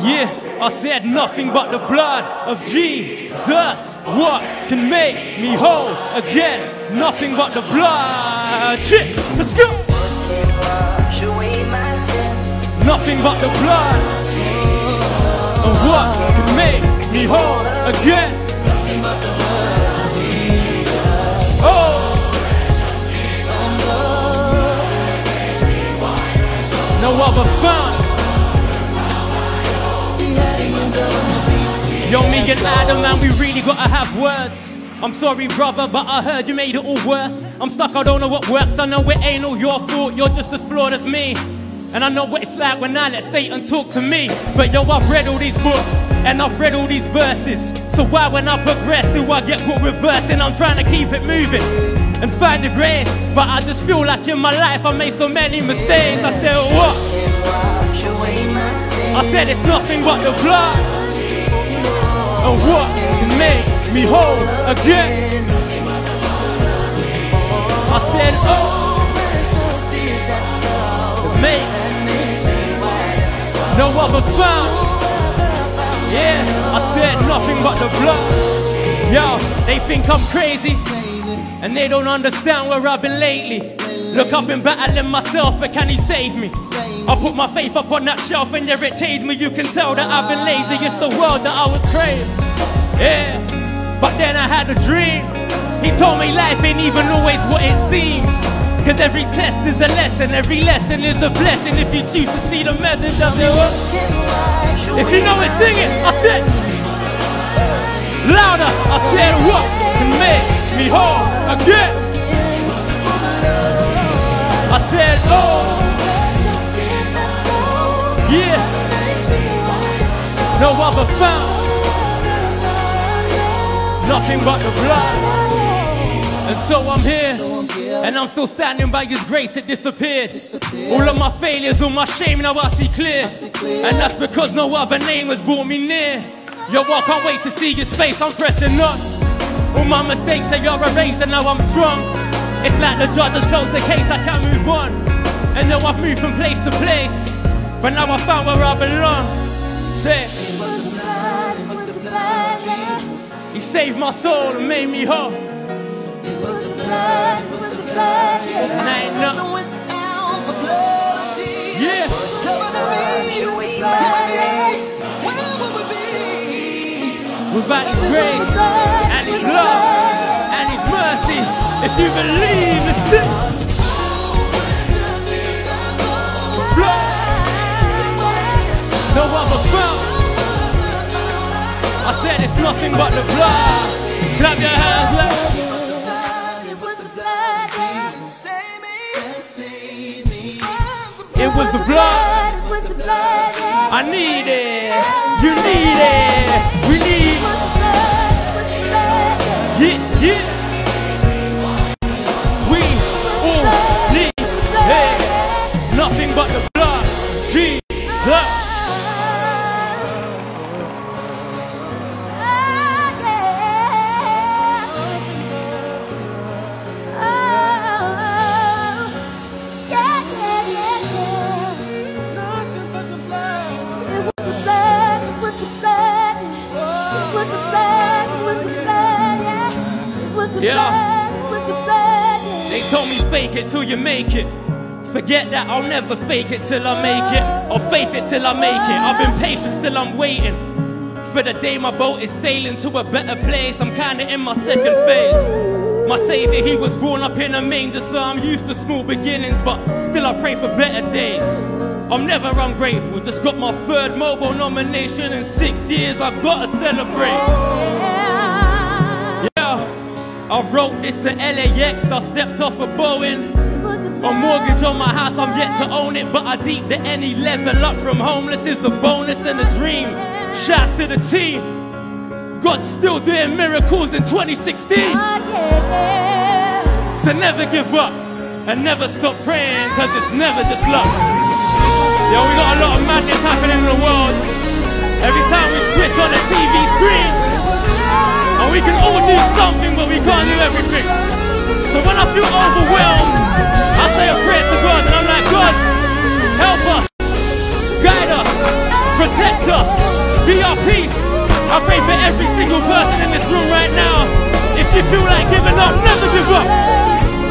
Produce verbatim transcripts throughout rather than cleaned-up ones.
Yeah, I said nothing but the blood of Jesus. What can make me whole again? Nothing but the blood. Shit, let's go. Nothing but the blood of what can make me whole again? Nothing but the blood of Jesus. Oh. No other found. Yo, me and Adam, man, we really gotta have words. I'm sorry, brother, but I heard you made it all worse. I'm stuck, I don't know what works. I know it ain't all your fault, you're just as flawed as me. And I know what it's like when I let Satan talk to me. But yo, I've read all these books, and I've read all these verses. So why, when I progress, do I get caught reversing? I'm trying to keep it moving and find the grace. But I just feel like in my life I made so many mistakes. I said, what? I said it's nothing but the blood. And what can make me whole again? I said, oh, it makes no other found. Yeah, I said nothing but the blood. Yo, they think I'm crazy, and they don't understand where I've been lately. Look, I've been battling myself, but can he save me? I put my faith up on that shelf and there it changed me. You can tell that I've been lazy, it's the world that I was craving. Yeah, but then I had a dream. He told me life ain't even always what it seems. Cause every test is a lesson, every lesson is a blessing. If you choose to see the message of it, if you know it, sing it. I said, louder, I said, what can make me whole again? I said, oh, yeah, no other found, nothing but the blood. And so I'm here, and I'm still standing by His grace, it disappeared. All of my failures, all my shame, now I see clear. And that's because no other name has brought me near. Yo, I can't wait to see His face, I'm pressing on. All my mistakes, they are erased, and now I'm strong. It's like the judge has closed the case, I can't move on. And though I've moved from place to place, but now I found where I belong. Say, He saved my soul and made me whole. It was the blood, it was the blood, yeah. And I ain't nothing without the blood of Jesus. Yeah. Where would we be? Without His grace and His love and His mercy. If you believe it's it, blood, no other found. I said it's nothing but the blood. Clap your hands, love. It was the blood that saved me. It was the blood. I need it. You need it. We need it. Yeah, yeah. Nothing but the blood, Jesus. Nothing but the blood. It was the blood, it was the blood. Yeah. They told me fake it till you make it. Forget that, I'll never fake it till I make it, or faith it till I make it. I've been patient, still I'm waiting for the day my boat is sailing to a better place. I'm kinda in my second phase. My savior, he was born up in a manger, so I'm used to small beginnings, but still I pray for better days. I'm never ungrateful, just got my third mobile nomination in six years, I've got to celebrate. Yeah, I wrote this at L A X, I stepped off a Boeing. A mortgage on my house, I'm yet to own it, but I deep the any level up from homeless is a bonus and a dream. Shouts to the team, God's still doing miracles in twenty sixteen. So never give up, and never stop praying, cause it's never just luck. Yo, we got a lot of madness happening in the world. Every time we switch on the T V screen, and we can all do something, but we can't do everything. So when I feel overwhelmed, I say a prayer to God, and I'm like, God, help us, guide us, protect us, be our peace. I pray for every single person in this room right now. If you feel like giving up, never give up.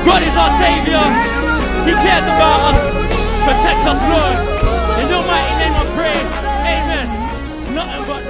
God is our Savior. He cares about us. Protect us, Lord. In your mighty name I pray, amen. Nothing but